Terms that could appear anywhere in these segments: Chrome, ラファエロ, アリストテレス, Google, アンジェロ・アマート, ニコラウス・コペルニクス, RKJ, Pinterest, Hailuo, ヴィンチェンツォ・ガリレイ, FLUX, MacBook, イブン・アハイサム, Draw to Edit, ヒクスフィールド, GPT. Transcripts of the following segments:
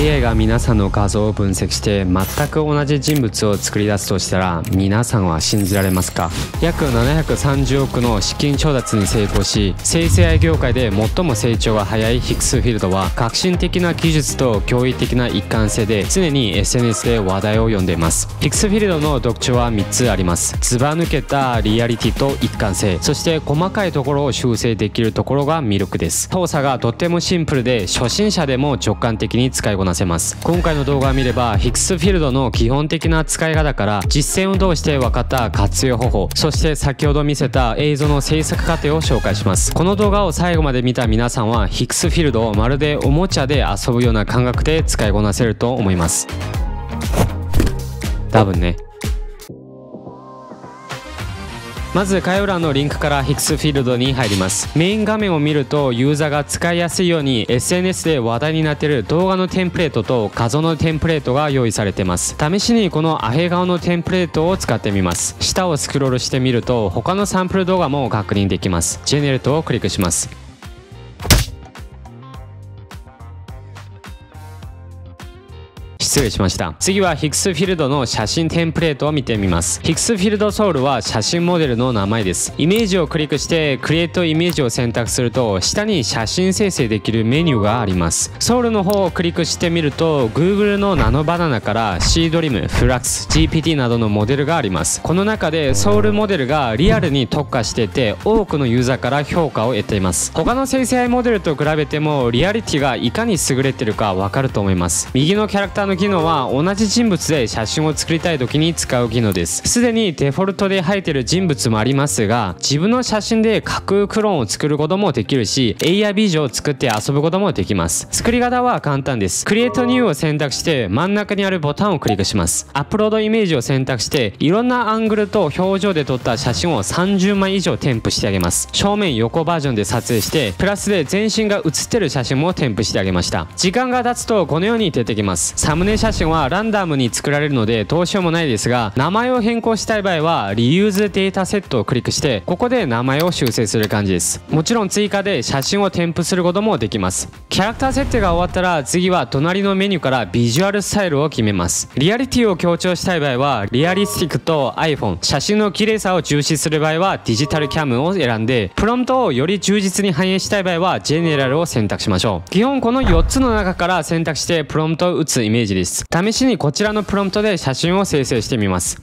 AI が皆さんの画像を分析して全く同じ人物を作り出すとしたら、皆さんは信じられますか？約730億の資金調達に成功し、生成 AI 業界で最も成長が早いヒクスフィールドは、革新的な技術と驚異的な一貫性で常に SNS で話題を呼んでいます。ヒクスフィールドの特徴は3つあります。ずば抜けたリアリティと一貫性、そして細かいところを修正できるところが魅力です。操作がとってもシンプルで、初心者でも直感的に使いこなせます。今回の動画を見れば、ヒクスフィールドの基本的な使い方から実践を通して分かった活用方法、そして先ほど見せた映像の制作過程を紹介します。この動画を最後まで見た皆さんは、ヒクスフィールドをまるでおもちゃで遊ぶような感覚で使いこなせると思います。多分ね。まず概要欄のリンクからヒクスフィールドに入ります。メイン画面を見ると、ユーザーが使いやすいように SNS で話題になっている動画のテンプレートと画像のテンプレートが用意されています。試しにこのアヘ顔のテンプレートを使ってみます。下をスクロールしてみると、他のサンプル動画も確認できます。ジェネレートをクリックします。失礼しました。次はヒクスフィールドの写真テンプレートを見てみます。ヒクスフィールドソウルは写真モデルの名前です。イメージをクリックしてクリエイトイメージを選択すると、下に写真生成できるメニューがあります。ソウルの方をクリックしてみると、 Google のナノバナナからシードリム、FLUX、GPT などのモデルがあります。この中でソウルモデルがリアルに特化していて、多くのユーザーから評価を得ています。他の生成 AI モデルと比べても、リアリティがいかに優れてるか分かると思います。右のキャラクターの機能は、同じ人物で写真を作りたい時に使う機能です。すでにデフォルトで入っている人物もありますが、自分の写真で架空クローンを作ることもできるし、 AI ビジョンを作って遊ぶこともできます。作り方は簡単です。 Create New を選択して、真ん中にあるボタンをクリックします。アップロードイメージを選択して、いろんなアングルと表情で撮った写真を30枚以上添付してあげます。正面横バージョンで撮影して、プラスで全身が写ってる写真も添付してあげました。時間が経つとこのように出てきます。サムネ写真はランダムに作られるのでどうしようもないですが、名前を変更したい場合はリユーズデータセットをクリックして、ここで名前を修正する感じです。もちろん追加で写真を添付することもできます。キャラクター設定が終わったら、次は隣のメニューからビジュアルスタイルを決めます。リアリティを強調したい場合はリアリスティックと iPhone、 写真の綺麗さを重視する場合はデジタルキャムを選んで、プロンプトをより充実に反映したい場合はジェネラルを選択しましょう。基本この4つの中から選択してプロンプトを打つイメージです。試しにこちらのプロンプトで写真を生成してみます。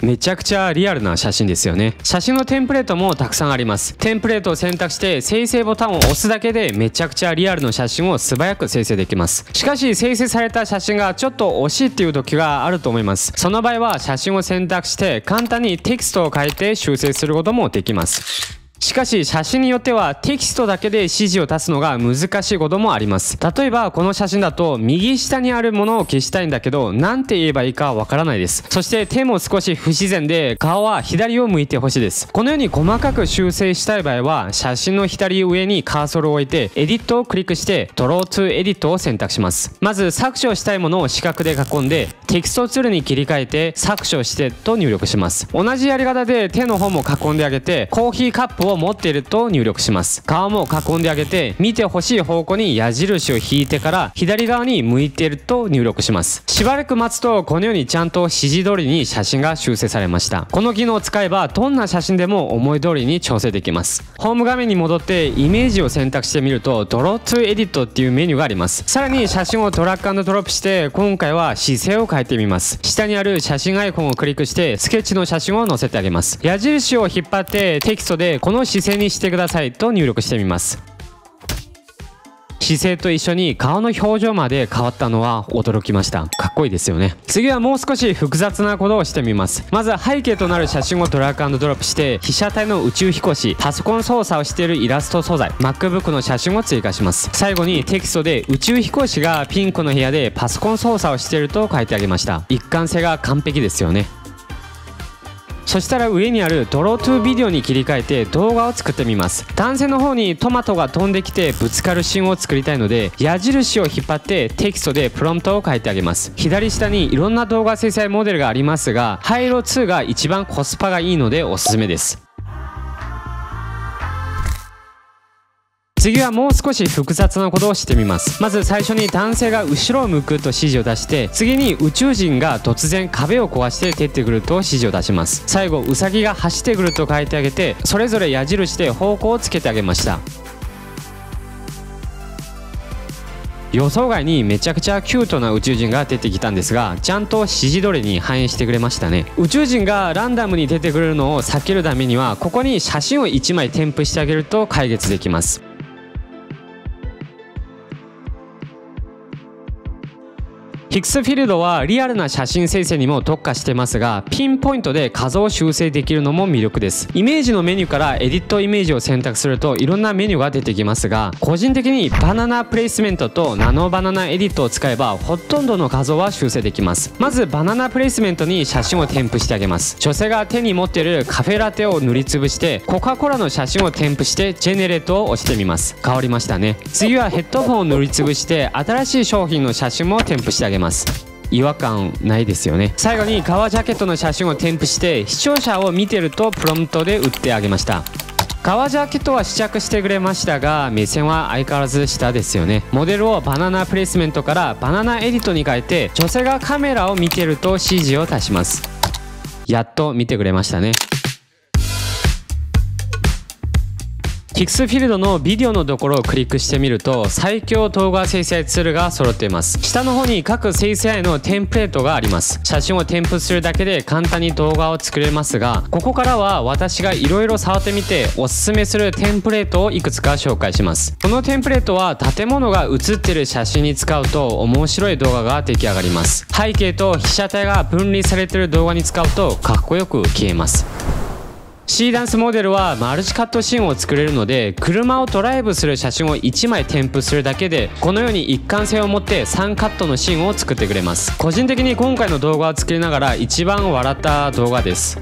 めちゃくちゃリアルな写真ですよね。写真のテンプレートもたくさんあります。テンプレートを選択して生成ボタンを押すだけで、めちゃくちゃリアルの写真を素早く生成できます。しかし生成された写真がちょっと惜しいっていう時があると思います。その場合は写真を選択して簡単にテキストを変えて修正することもできます。しかし写真によってはテキストだけで指示を出すのが難しいこともあります。例えばこの写真だと、右下にあるものを消したいんだけど、何て言えばいいかわからないです。そして手も少し不自然で、顔は左を向いてほしいです。このように細かく修正したい場合は、写真の左上にカーソルを置いてエディットをクリックして Draw to Edit を選択します。まず削除したいものを四角で囲んで、テキストツールに切り替えて削除してと入力します。同じやり方で手の方も囲んであげて、コーヒーカップを持っていると入力します。顔も囲んであげて、見てほしい方向に矢印を引いてから左側に向いていると入力します。しばらく待つと、このようにちゃんと指示通りに写真が修正されました。この機能を使えばどんな写真でも思い通りに調整できます。ホーム画面に戻ってイメージを選択してみると、ドロートゥエディットっていうメニューがあります。さらに写真をドラッグ&ドロップして、今回は姿勢を変えてみます。下にある写真アイコンをクリックして、スケッチの写真を載せてあげます。矢印を引っ張ってテキストでこの姿勢にしてくださいと入力してみます。姿勢と一緒に顔の表情まで変わったのは驚きました。かっこいいですよね。次はもう少し複雑なことをしてみます。まず背景となる写真をドラッグ&ドロップして、被写体の宇宙飛行士、パソコン操作をしているイラスト素材、 MacBook の写真を追加します。最後にテキストで宇宙飛行士がピンクの部屋でパソコン操作をしていると書いてあげました。一貫性が完璧ですよね。そしたら上にあるドロートゥビデオに切り替えて動画を作ってみます。男性の方にトマトが飛んできてぶつかるシーンを作りたいので、矢印を引っ張ってテキストでプロンプトを書いてあげます。左下にいろんな動画生成モデルがありますが、Hailuo 2が一番コスパがいいのでおすすめです。次はもう少し複雑なことをしてみます。まず最初に男性が後ろを向くと指示を出して、次に宇宙人が突然壁を壊して出てくると指示を出します。最後ウサギが走ってくると書いてあげて、それぞれ矢印で方向をつけてあげました。予想外にめちゃくちゃキュートな宇宙人が出てきたんですが、ちゃんと指示通りに反映してくれましたね。宇宙人がランダムに出てくるのを避けるためには、ここに写真を1枚添付してあげると解決できます。ヒクスフィールドはリアルな写真生成にも特化してますが、ピンポイントで画像を修正できるのも魅力です。イメージのメニューからエディットイメージを選択するといろんなメニューが出てきますが、個人的にバナナプレイスメントとナノバナナエディットを使えばほとんどの画像は修正できます。まずバナナプレイスメントに写真を添付してあげます。女性が手に持っているカフェラテを塗りつぶして、コカ・コーラの写真を添付してジェネレートを押してみます。変わりましたね。次はヘッドフォンを塗りつぶして、新しい商品の写真も添付してあげます。違和感ないですよね。最後に革ジャケットの写真を添付して、視聴者を見てるとプロンプトで打ってあげました。革ジャケットは試着してくれましたが、目線は相変わらず下ですよね。モデルをバナナプレイスメントからバナナエディットに変えて、女性がカメラを見てると指示を足します。やっと見てくれましたね。ピクスフィールドのビデオのところをクリックしてみると、最強動画生成ツールが揃っています。下の方に各生成AIのテンプレートがあります。写真を添付するだけで簡単に動画を作れますが、ここからは私がいろいろ触ってみておすすめするテンプレートをいくつか紹介します。このテンプレートは建物が写ってる写真に使うと面白い動画が出来上がります。背景と被写体が分離されてる動画に使うとかっこよく消えます。シーダンスモデルはマルチカットシーンを作れるので、車をドライブする写真を1枚添付するだけで、このように一貫性を持って3カットのシーンを作ってくれます。個人的に今回の動画を作りながら一番笑った動画です。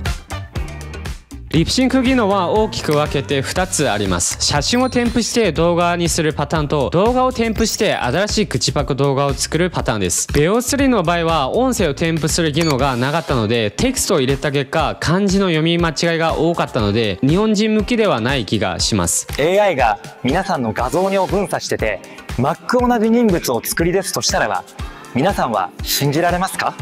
リプシンク技能は大きく分けて2つあります。写真を添付して動画にするパターンと、動画を添付して新しい口パク動画を作るパターンです。BEO3 の場合は音声を添付する技能がなかったので、テキストを入れた結果、漢字の読み間違いが多かったので、日本人向きではない気がします。AI が皆さんの画像を分析してて、全く同じ人物を作り出すとしたらば、皆さんは信じられますか？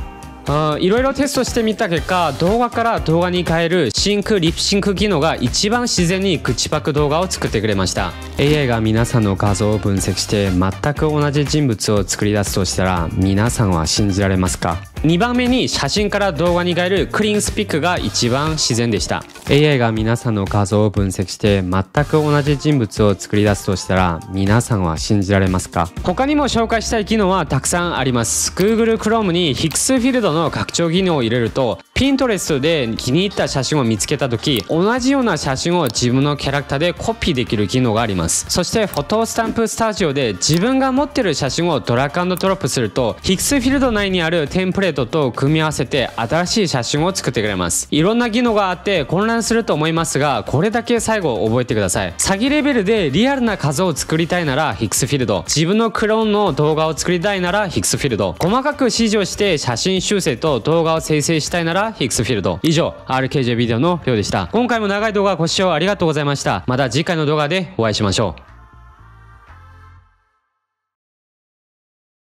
いろいろテストしてみた結果、動画から動画に変えるシンクリプシンク技能が一番自然に口パク動画を作ってくれました。 AI が皆さんの画像を分析して全く同じ人物を作り出すとしたら、皆さんは信じられますか？2番目に写真から動画に変えるクリーンスピックが一番自然でした。 AI が皆さんの画像を分析して全く同じ人物を作り出すとしたら、皆さんは信じられますか？他にも紹介したい機能はたくさんあります。 Google Chrome に HIXField の拡張技能を入れると、 Pinterest で気に入った写真を見つけた時、同じような写真を自分のキャラクターでコピーできる技能があります。そしてフォトスタンプスタジオで自分が持ってる写真をドラッグ&ドロップすると、 HIXField 内にあるテンプレートと組み合わせて新しい写真を作ってくれます。いろんな技能があって混乱すると思いますが、これだけ最後覚えてください。詐欺レベルでリアルな画像を作りたいなら HIXField、 自分のクローンの動画を作りたいなら HIXField、 細かく指示をして写真修正と動画を生成したいなら HIXField。 以上 RKJ ビデオのりょうでした。今回も長い動画ご視聴ありがとうございました。また次回の動画でお会いしましょう。